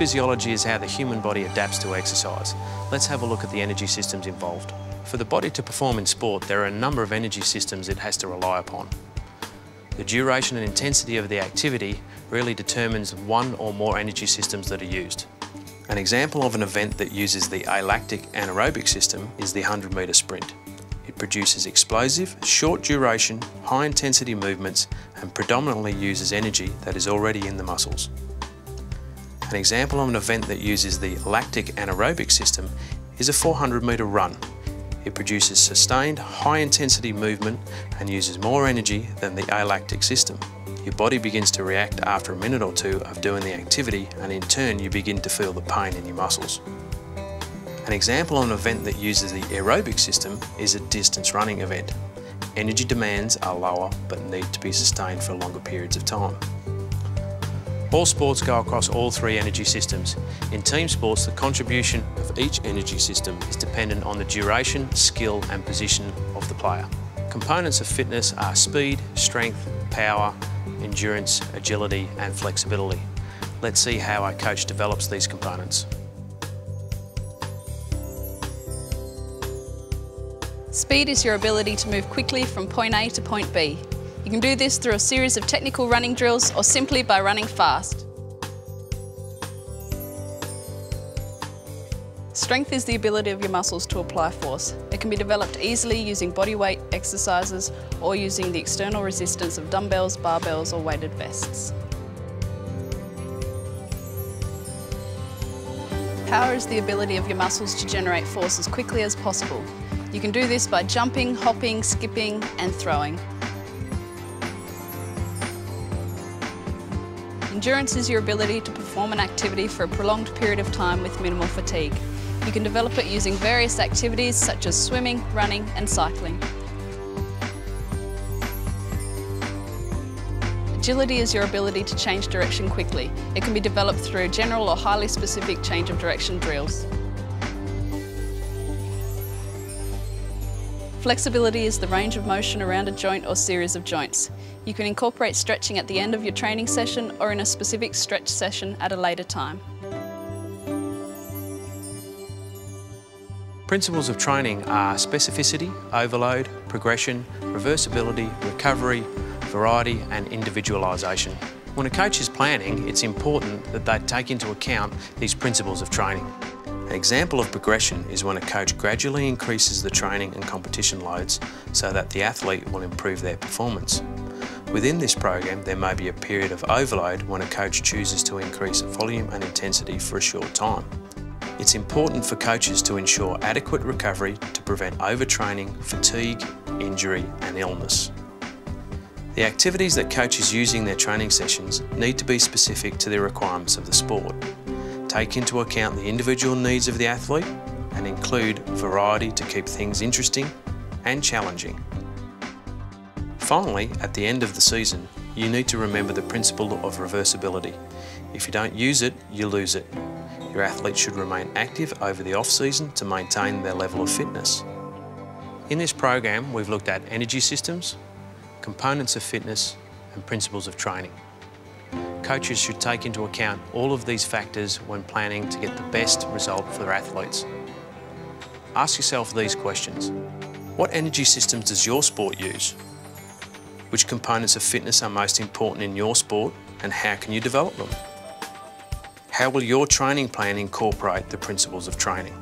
Physiology is how the human body adapts to exercise. Let's have a look at the energy systems involved. For the body to perform in sport, there are a number of energy systems it has to rely upon. The duration and intensity of the activity really determines one or more energy systems that are used. An example of an event that uses the alactic anaerobic system is the 100-metre sprint. It produces explosive, short duration, high intensity movements and predominantly uses energy that is already in the muscles. An example of an event that uses the lactic anaerobic system is a 400-metre run. It produces sustained, high-intensity movement and uses more energy than the alactic system. Your body begins to react after a minute or two of doing the activity, and in turn you begin to feel the pain in your muscles. An example of an event that uses the aerobic system is a distance running event. Energy demands are lower but need to be sustained for longer periods of time. All sports go across all three energy systems. In team sports, the contribution of each energy system is dependent on the duration, skill and position of the player. Components of fitness are speed, strength, power, endurance, agility and flexibility. Let's see how our coach develops these components. Speed is your ability to move quickly from point A to point B. You can do this through a series of technical running drills or simply by running fast. Strength is the ability of your muscles to apply force. It can be developed easily using body weight exercises or using the external resistance of dumbbells, barbells or weighted vests. Power is the ability of your muscles to generate force as quickly as possible. You can do this by jumping, hopping, skipping and throwing. Endurance is your ability to perform an activity for a prolonged period of time with minimal fatigue. You can develop it using various activities such as swimming, running and cycling. Agility is your ability to change direction quickly. It can be developed through general or highly specific change of direction drills. Flexibility is the range of motion around a joint or series of joints. You can incorporate stretching at the end of your training session or in a specific stretch session at a later time. Principles of training are specificity, overload, progression, reversibility, recovery, variety and individualisation. When a coach is planning, it's important that they take into account these principles of training. An example of progression is when a coach gradually increases the training and competition loads so that the athlete will improve their performance. Within this program, there may be a period of overload when a coach chooses to increase volume and intensity for a short time. It's important for coaches to ensure adequate recovery to prevent overtraining, fatigue, injury and illness. The activities that coaches use in their training sessions need to be specific to the requirements of the sport. Take into account the individual needs of the athlete and include variety to keep things interesting and challenging. Finally, at the end of the season, you need to remember the principle of reversibility. If you don't use it, you lose it. Your athletes should remain active over the off-season to maintain their level of fitness. In this program, we've looked at energy systems, components of fitness, and principles of training. Coaches should take into account all of these factors when planning to get the best result for their athletes. Ask yourself these questions. What energy systems does your sport use? Which components of fitness are most important in your sport and how can you develop them? How will your training plan incorporate the principles of training?